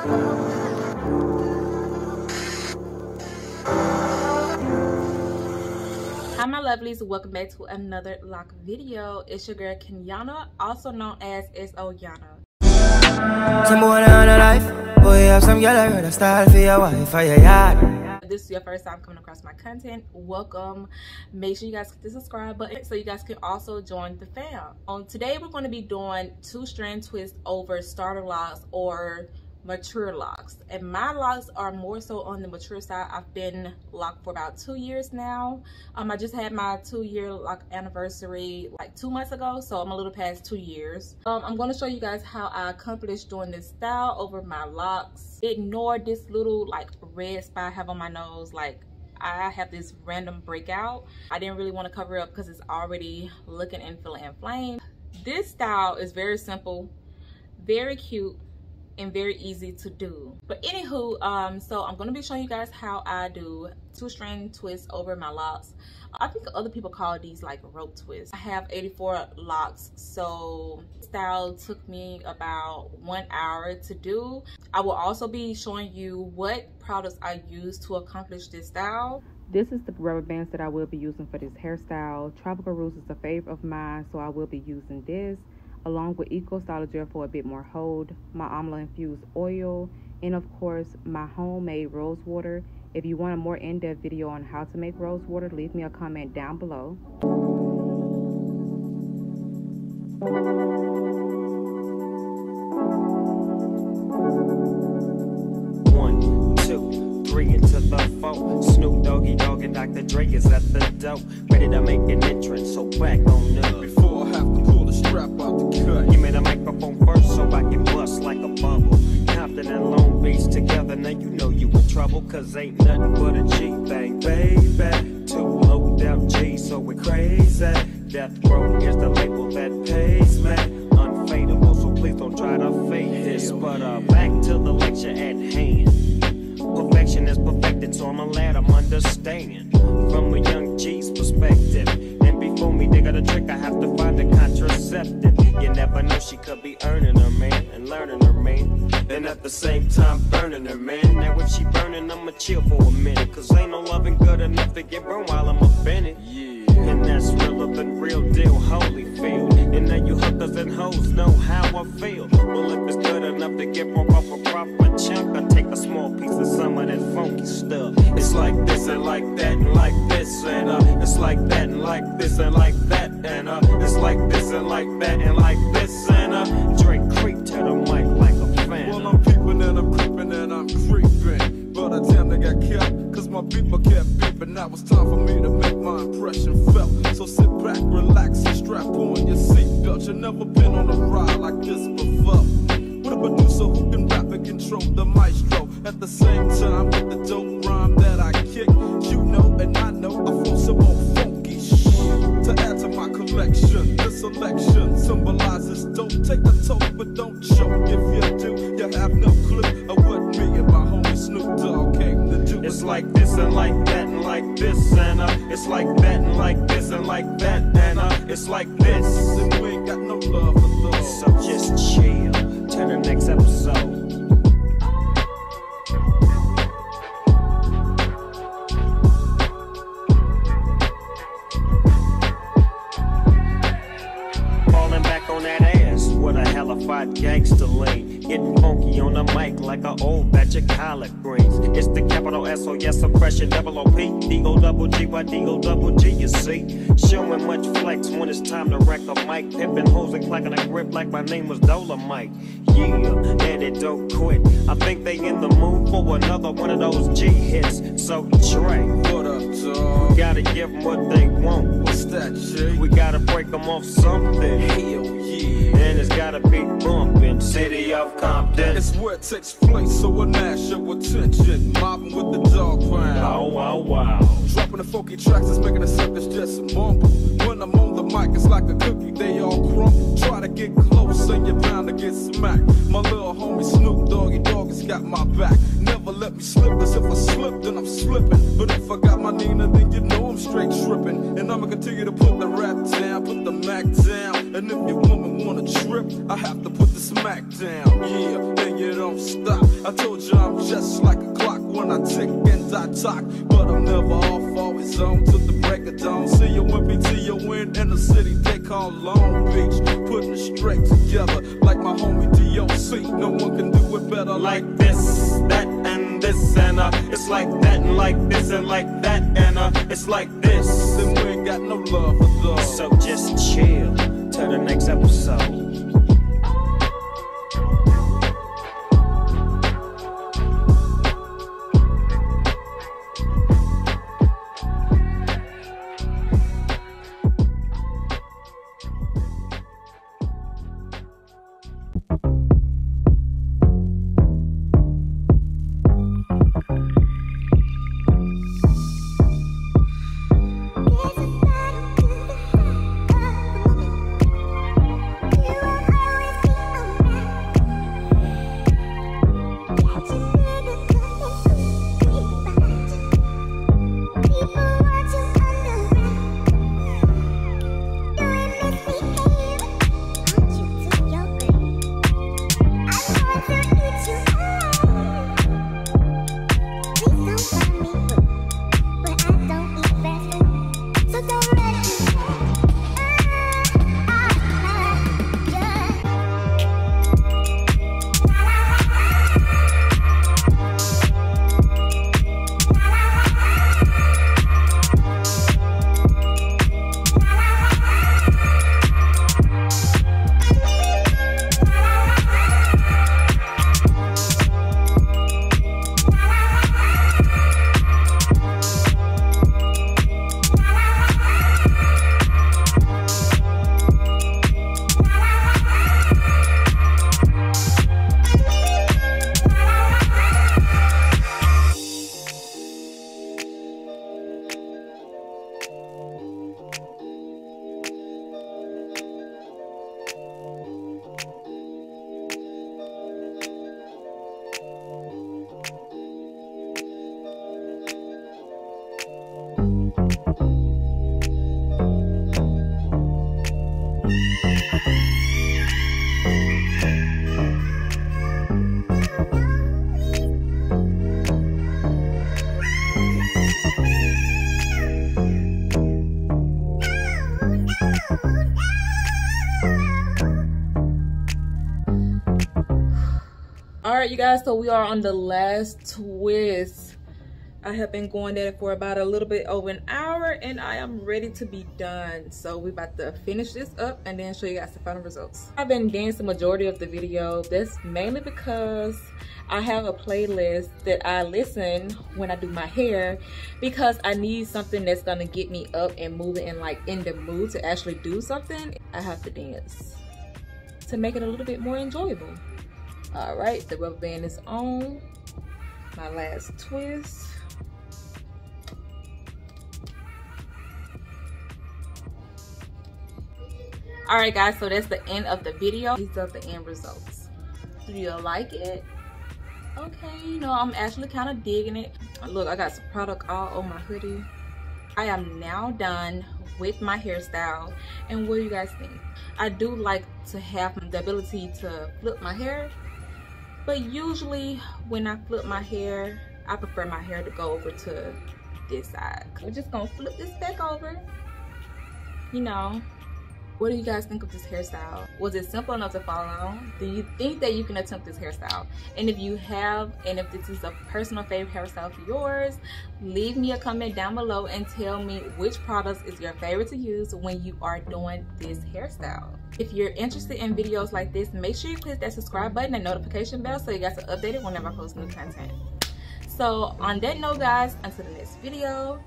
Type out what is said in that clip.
Hi my lovelies, welcome back to another lock video. It's your girl Kenyana, also known as S.O. Yana. If this is your first time coming across my content, welcome. Make sure you guys click the subscribe button so you guys can also join the fam. Today we're going to be doing two strand twists over starter locks or mature locks, and my locks are more so on the mature side. I've been locked for about 2 years now. I just had my 2-year lock anniversary like 2 months ago, so I'm a little past 2 years. I'm going to show you guys how I accomplished doing this style over my locks. Ignore this little like red spot I have on my nose. Like, I have this random breakout. I didn't really want to cover it up because it's already looking and feeling inflamed. This style is very simple, very cute, and very easy to do. But anywho, so I'm gonna be showing you guys how I do two strand twists over my locks. I think other people call these like rope twists. I have 84 locks, so this style took me about 1 hour to do. I will also be showing you what products I use to accomplish this style. This is the rubber bands that I will be using for this hairstyle. Tropical Roots is a favorite of mine, so I will be using this, along with Eco Styler Gel for a bit more hold, my Amla infused oil, and of course my homemade rose water. If you want a more in-depth video on how to make rose water, leave me a comment down below. One, two, three, into the four. Snoop Doggy Dog and Dr. Drake is at the door, ready to make an entrance, so back on up. Before I have to pull the strap off, give me the microphone first so I can bust like a bubble. Compton and Long Beach together, now you know you in trouble, cause ain't nothing but a G thing, baby. Two low out G, so we're crazy. Death Row is the label that pays me. Unfadable, so please don't try to fade this. But back to the lecture at hand. Perfection is perfected, so I'ma let them understand from a young G's perspective. And before me dig out a trick, I have to find a contraceptive. You never know, she could be earning her man and learning her man, and at the same time burning her man. Now if she burning, I'ma chill for a minute, cause ain't no loving good enough to get burned while I'm offended. Yeah, and that's realer than real deal Holyfield. And now you hookers and hoes know how I feel. Well, if it's good enough to get broke off a proper chunk, I take a small piece of some of that funky stuff. It's like this and like that and like this, and it's like that and like this and like that, and it's like this and like that and like this, and Drake creep to the mic like a fan. Well, I'm peeping and I'm creeping and I'm creeping, but I damn near got killed, cause my people kept beeping. Now it's time for me to make my impression felt, so sit back, relax, and strap on your seatbelt. You've never been on a ride like this before, with a producer who can rap and control the maestro, at the same time with the dope rhyme that I kick. You know and I know I feel some more funky shit to add to my collection. This selection symbolizes don't take the toke, but don't choke. If you do, you have no clue of what me and my homie Snoop Dogg came to do. It's like this and like that and like this, and it's like that and like this and like that, and it's like this, and we ain't got no love for those. So just chill till the next episode. Gangster lane, getting funky on the mic like an old batch of collard greens. It's the capital S.O. Yes, I'm fresh and double OP. D.O.G by D.O.G, you see. Showing much flex when it's time to wreck a mic. Pimping hoes and clacking a grip like my name was Dolomite. Yeah, and it don't quit. I think they in the mood for another one of those G hits. So Drake, what up, dog? Gotta give them what they want. What's that, G? We gotta break them off something. Hell yeah. And it's gotta be bumpin', city of Compton. It's where it takes place, so I gnash your attention. Mobbing with the dog pound. Oh, wow, wow. Dropping the funky tracks, it's making the suckers just mumble. When I'm on the mic, it's like a cookie, they all crumble. Try to get close, and you're bound to get smacked. My little homie Snoop Doggy Dog has got my back. Never let me slip, cause if I slip, then I'm slipping. But if I got my Nina, then you know I'm straight tripping. And I'ma continue to put the rap down, put the Mac down. And if your woman wanna trip, I have to put the smack down. Yeah, you don't stop. I told you I'm just like a clock when I tick and I talk. But I'm never off, always on to the break of dawn. See you when BTON in the city they call Long Beach. Putting it straight together like my homie D.O.C. No one can do it better like this, that, and this, and it's like that, and like this, and like that, and it's like this. And we ain't got no love for those. So just chill till the next episode. You guys, so we are on the last twist. I have been going at it for about a little bit over an hour and I am ready to be done. So we're about to finish this up and then show you guys the final results. I've been dancing the majority of the video. That's mainly because I have a playlist that I listen when I do my hair, because I need something that's gonna get me up and moving and like in the mood to actually do something. I have to dance to make it a little bit more enjoyable. All right, the rubber band is on. My last twist. All right, guys, so that's the end of the video. These are the end results. Do you like it? Okay, you know, I'm actually kind of digging it. Look, I got some product all on my hoodie. I am now done with my hairstyle, and what do you guys think? I do like to have the ability to flip my hair, but usually when I flip my hair, I prefer my hair to go over to this side. We're just gonna flip this back over. You know, what do you guys think of this hairstyle? Was it simple enough to follow on? Do you think that you can attempt this hairstyle? And if you have, and if this is a personal favorite hairstyle for yours, leave me a comment down below and tell me which products is your favorite to use when you are doing this hairstyle. If you're interested in videos like this, make sure you click that subscribe button and notification bell so you guys are updated whenever I post new content. So on that note, guys, until the next video.